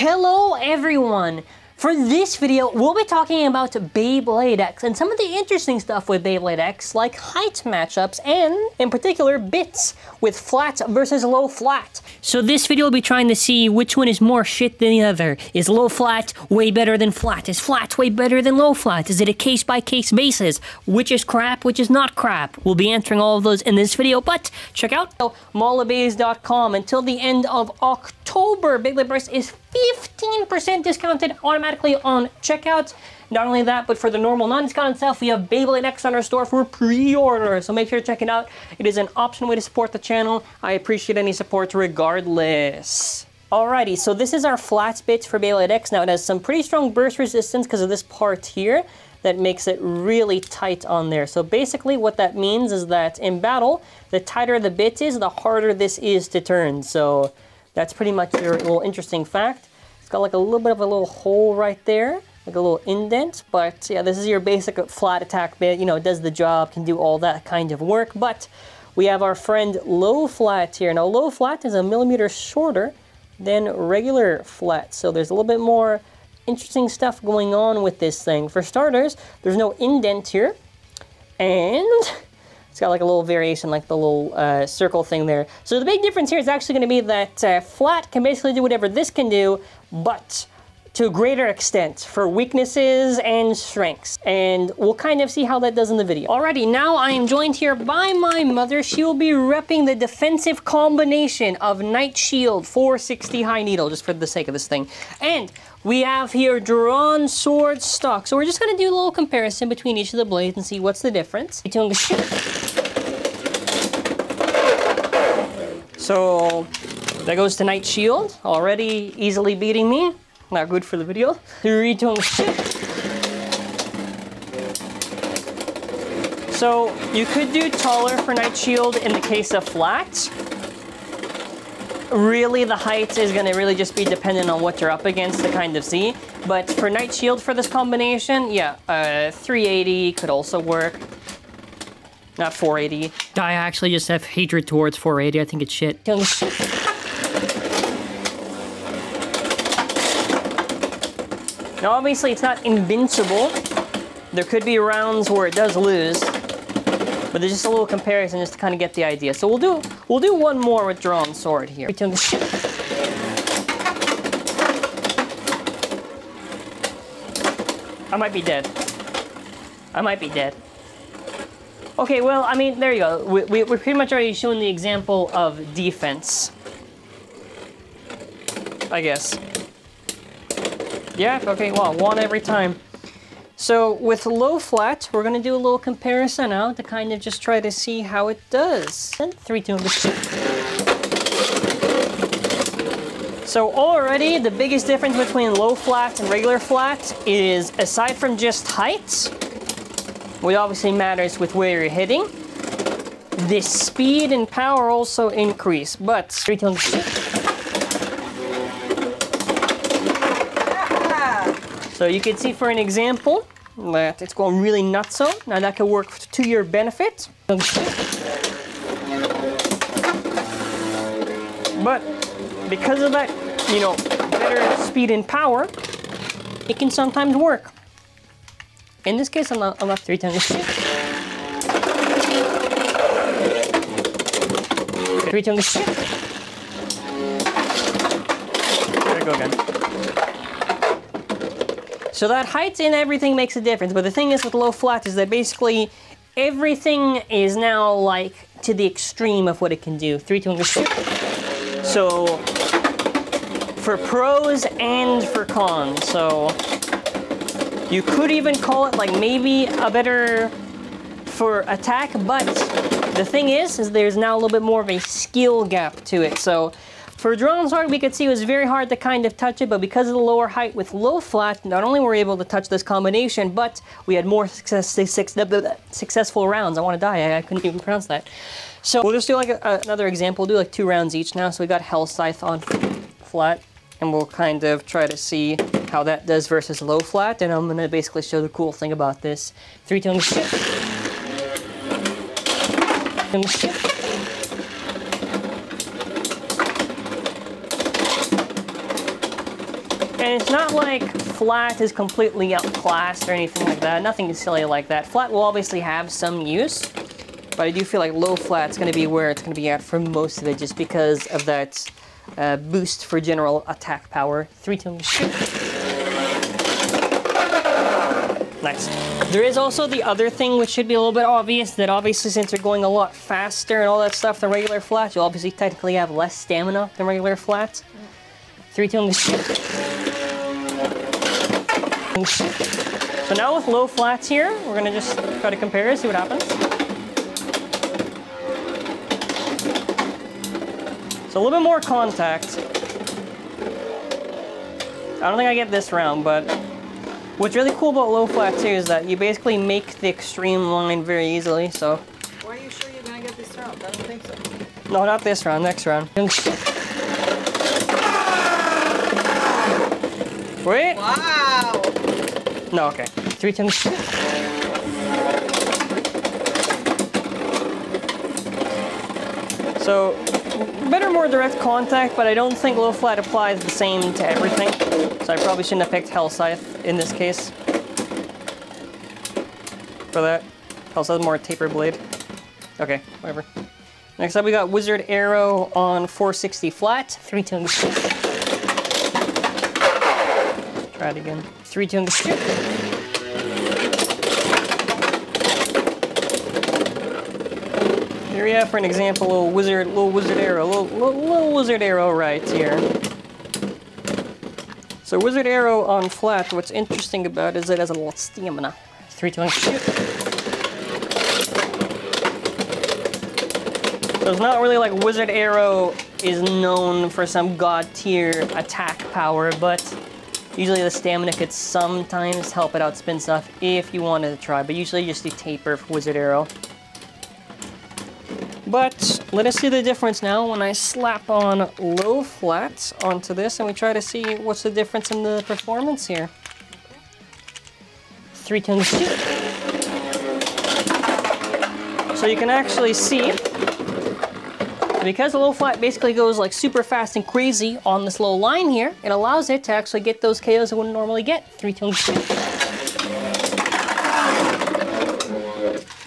Hello everyone! For this video, we'll be talking about Beyblade X and some of the interesting stuff with Beyblade X, like height matchups and, in particular, bits with flat versus low flat. So this video will be trying to see which one is more shit than the other. Is low flat way better than flat? Is flat way better than low flat? Is it a case-by-case basis? Which is crap, which is not crap? We'll be answering all of those in this video, but check out mallofbeys.com. Until the end of October, Beyblade Burst is 15% discounted automatically on checkout. Not only that, but for the normal non-discounted stuff, we have Beyblade X on our store for pre-order, so make sure to check it out. It is an optional way to support the channel. I appreciate any support regardless. Alrighty, so this is our flat bits for Beyblade X. Now it has some pretty strong burst resistance because of this part here that makes it really tight on there. So basically what that means is that in battle, the tighter the bit is, the harder this is to turn. So that's pretty much your little interesting fact. It's got like a little bit of a little hole right there, like a little indent, but yeah, this is your basic flat attack bit. You know, it does the job, can do all that kind of work. But we have our friend low flat here. Now low flat is a millimeter shorter than regular flat, so there's a little bit more interesting stuff going on with this thing. For starters, there's no indent here, and it's got like a little variation, like the little circle thing there. So the big difference here is actually going to be that flat can basically do whatever this can do, but to a greater extent for weaknesses and strengths. And we'll kind of see how that does in the video. Alrighty, now I am joined here by my mother. She will be repping the defensive combination of Night Shield, 460 high needle, just for the sake of this thing. And we have here DranSword stock. So we're just going to do a little comparison between each of the blades and see what's the difference. So that goes to Night Shield, already easily beating me. Not good for the video. So you could do taller for Night Shield in the case of flat. Really, the height is gonna really just be dependent on what you're up against to kind of see. But for Night Shield for this combination, yeah, 380 could also work. Not 480. I actually just have hatred towards 480. I think it's shit. Now obviously it's not invincible. There could be rounds where it does lose. But there's just a little comparison just to kind of get the idea. So we'll do one more with DranSword here. I might be dead. I might be dead. Okay, well, I mean, there you go. We're pretty much already showing the example of defense, I guess. Yeah, okay, well, one every time. So with low flat, we're gonna do a little comparison now to kind of just try to see how it does. And So already the biggest difference between low flat and regular flat is, aside from just height, which obviously matters with where you're hitting, the speed and power also increase, but... So you can see for an example that it's going really nutso. Now that can work to your benefit. But because of that, you know, better speed and power, it can sometimes work. In this case, I'm not 3 times. 3 times. There we go again. So that height and everything makes a difference, but the thing is with low flat is that basically everything is now like to the extreme of what it can do. 3 times. So for pros and for cons, so you could even call it like maybe a better for attack, but the thing is there's now a little bit more of a skill gap to it. So for DranSword, we could see it was very hard to kind of touch it, but because of the lower height with low flat, not only were we able to touch this combination, but we had more successful rounds. I want to die, I couldn't even pronounce that. So we'll just do like another example, we'll do like 2 rounds each now. So we got Hellscythe on flat, and we'll kind of try to see how that does versus low flat, and I'm going to basically show the cool thing about this. 3 times. And it's not like Flat is completely outclassed or anything like that. Nothing is silly like that. Flat will obviously have some use, but I do feel like low Flat's going to be where it's going to be at for most of it, just because of that boost for general attack power. 3, 2, shoot. Nice. There is also the other thing which should be a little bit obvious, that obviously since you're going a lot faster and all that stuff than regular Flats, you'll obviously technically have less stamina than regular Flats. 3, 2, shoot. So now with low Flats here, we're gonna just try to compare, see what happens. So a little bit more contact. I don't think I get this round, but what's really cool about low Flat too is that you basically make the extreme line very easily, so. Why are you sure you're gonna get this round? I don't think so. No, not this round, next round. Wait. Wow. No, okay. 3 times. So, better, more direct contact, but I don't think low Flat applies the same to everything. So I probably shouldn't have picked Hellscythe in this case. For that. Hellscythe more taper blade. Okay, whatever. Next up we got Wizard Arrow on 460 Flat. 3 times. Try it again. 3, 2, shoot. Here we have, for an example, little wizard arrow right here. So Wizard Arrow on Flat, what's interesting about it is it has a lot of stamina. 3, 2, shoot. So it's not really like Wizard Arrow is known for some god tier attack power, but usually the stamina could sometimes help it outspin stuff if you wanted to try, but usually just the taper for Wizard Arrow. But let us see the difference now when I slap on low Flats onto this and we try to see what's the difference in the performance here. 3 times. So you can actually see, because the low Flat basically goes like super fast and crazy on this low line here, it allows it to actually get those KOs it wouldn't normally get. 3 times.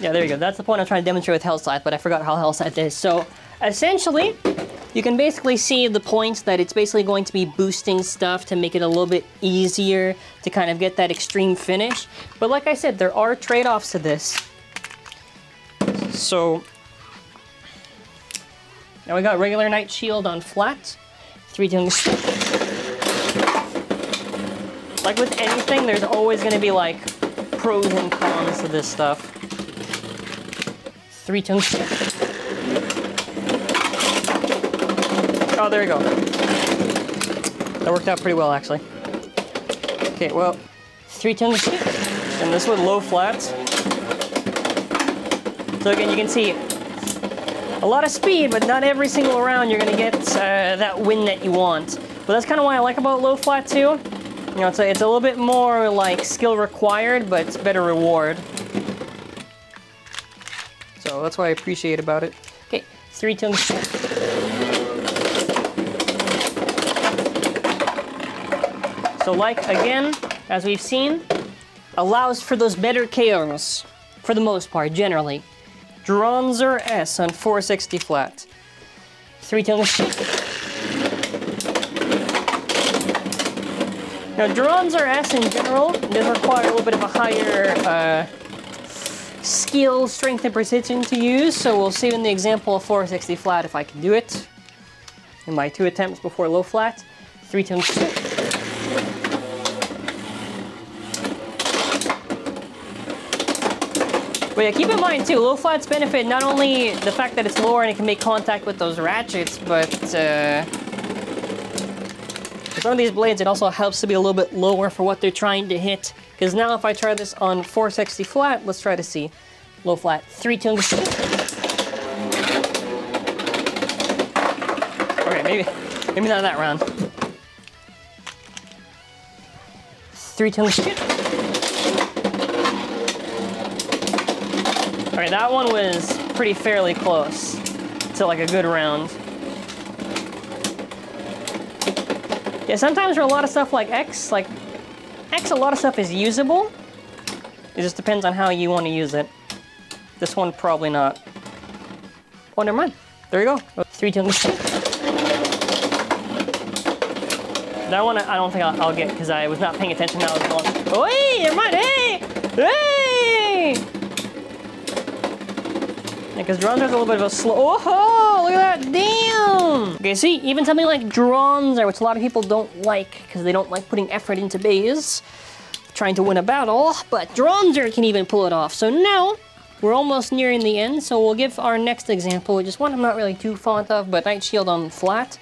Yeah, there you go. That's the point I'm trying to demonstrate with Hellscythe, but I forgot how Hellscythe is. So essentially, you can basically see the point that it's basically going to be boosting stuff to make it a little bit easier to kind of get that extreme finish. But like I said, there are trade-offs to this. So now we got regular Night Shield on Flat. 3 times. Like with anything, there's always going to be like pros and cons to this stuff. 3 times. Oh, there you go. That worked out pretty well, actually. Okay, well, 3 times. And this with low Flats. So again, you can see a lot of speed, but not every single round you're gonna get that win that you want. But that's kind of what I like about low Flat too. You know, it's a little bit more like skill required, but it's better reward. So that's what I appreciate about it. Okay, 3 times. So like, again, as we've seen, allows for those better KOs, for the most part, generally. Dronzer S on 460 Flat. 3 times. Now Dronzer S in general does require a little bit of a higher skill, strength, and precision to use, so we'll see in the example of 460 Flat if I can do it in my 2 attempts before low Flat. 3 times. But yeah, keep in mind too, low Flat's benefit, not only the fact that it's lower and it can make contact with those ratchets, but for some of these blades, it also helps to be a little bit lower for what they're trying to hit. Because now if I try this on 460 Flat, let's try to see. Low Flat, 3 times. Okay, maybe not that round. 3 times. Alright, that one was pretty fairly close to like a good round. Yeah, sometimes for a lot of stuff like X, a lot of stuff is usable. It just depends on how you want to use it. This one, probably not. Oh, never mind. There you go. 3, 2, 1. That one I don't think I'll get because I was not paying attention. Now it's going. Oh, hey, never mind. Hey! Hey! Because Dronzer's a little bit of a slow. Oh, look at that. Damn! Okay, see, even something like Dronzer, which a lot of people don't like because they don't like putting effort into bays, trying to win a battle, but Dronzer can even pull it off. So now, we're almost nearing the end, so we'll give our next example, which is one I'm not really too fond of, but Night Shield on flat.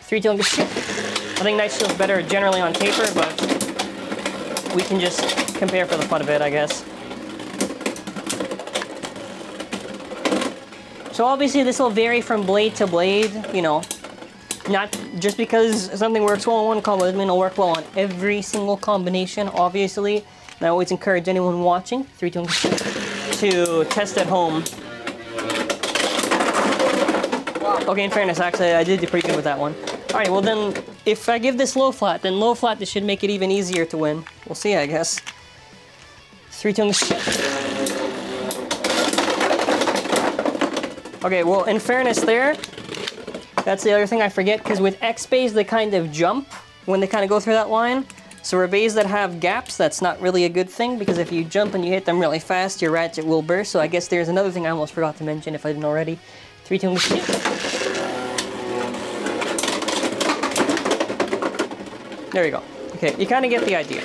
3, 2, 1, I think Night Shield's better generally on paper, but we can just compare for the fun of it, I guess. So obviously this will vary from blade to blade, you know. Not just because something works well on one combo doesn't mean it'll work well on every single combination, obviously. And I always encourage anyone watching, 3, 2, 1, to test at home. Okay, in fairness, actually, I did pretty good with that one. All right, well then, if I give this low flat, then low flat, this should make it even easier to win. We'll see, I guess. 3, 2, 1. Okay, well, in fairness there, that's the other thing I forget, because with X bays, they kind of jump when they kind of go through that line. So for bays that have gaps, that's not really a good thing, because if you jump and you hit them really fast, your ratchet will burst. So I guess there's another thing I almost forgot to mention if I didn't already. 3, 2, 1. There you go. Okay, you kind of get the idea.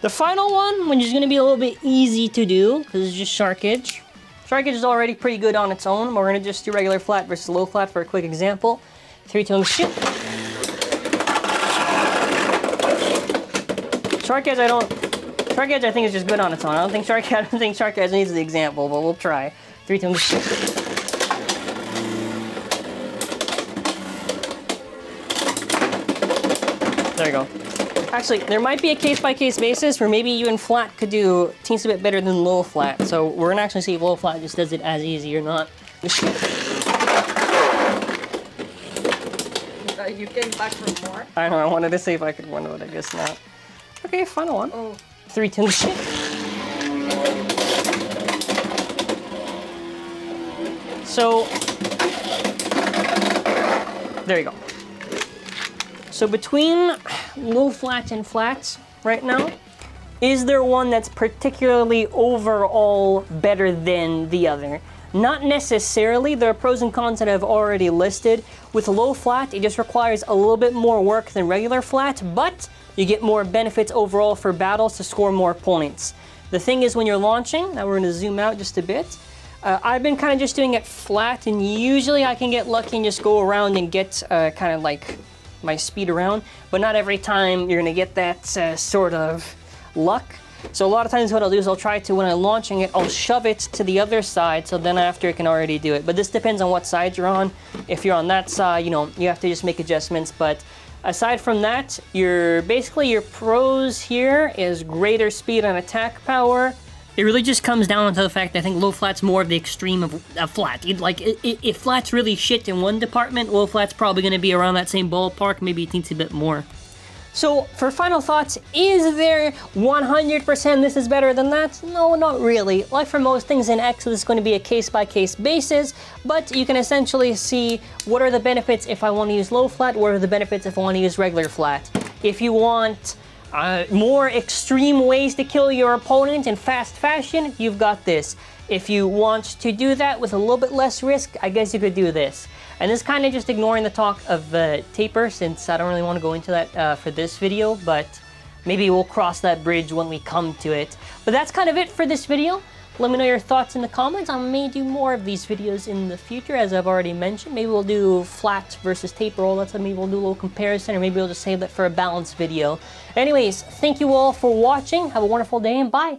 The final one, which is going to be a little bit easy to do, because it's just Shark Edge. Shark Edge is already pretty good on its own. We're gonna just do regular flat versus low flat for a quick example. 3, 2, 1, shoot. Shark Edge I think is just good on its own. I don't think Shark Edge needs the example, but we'll try. 3, 2, 1, shoot. There you go. Actually, there might be a case-by-case basis where maybe you in flat could do teens a bit better than low flat. So we're gonna actually see if low flat just does it as easy or not. You getting back for more? I know, I wanted to see if I could win, but I guess not. Okay, final one. Oh. 3, 2, 1. So, there you go. So between low flats and flats right now, is there one that's particularly overall better than the other? Not necessarily. There are pros and cons that I've already listed. With low flat, it just requires a little bit more work than regular flat, but you get more benefits overall for battles to score more points. The thing is when you're launching, now we're gonna zoom out just a bit. I've been kind of just doing it flat, and usually I can get lucky and just go around and get kind of like my speed around, but not every time you're gonna get that sort of luck. So a lot of times what I'll do is I'll try to, when I'm launching it, I'll shove it to the other side, so then after it can already do it. But this depends on what side you're on. If you're on that side, you know, you have to just make adjustments. But aside from that, you're basically, your pros here is greater speed and attack power. It really just comes down to the fact that I think low flat's more of the extreme of flat. If flat's really shit in one department, low flat's probably going to be around that same ballpark, maybe a teensy bit more. So, for final thoughts, is there 100% this is better than that? No, not really. Like for most things in X, this is going to be a case-by-case basis, but you can essentially see what are the benefits if I want to use low flat, what are the benefits if I want to use regular flat. If you want more extreme ways to kill your opponent in fast fashion, you've got this. If you want to do that with a little bit less risk, I guess you could do this. And this kind of just ignoring the talk of taper, since I don't really want to go into that for this video, but maybe we'll cross that bridge when we come to it. But that's kind of it for this video. Let me know your thoughts in the comments. I may do more of these videos in the future, as I've already mentioned. Maybe we'll do flat versus taper roll. That's maybe we'll do a little comparison, or maybe we'll just save that for a balanced video. Anyways, thank you all for watching. Have a wonderful day, and bye.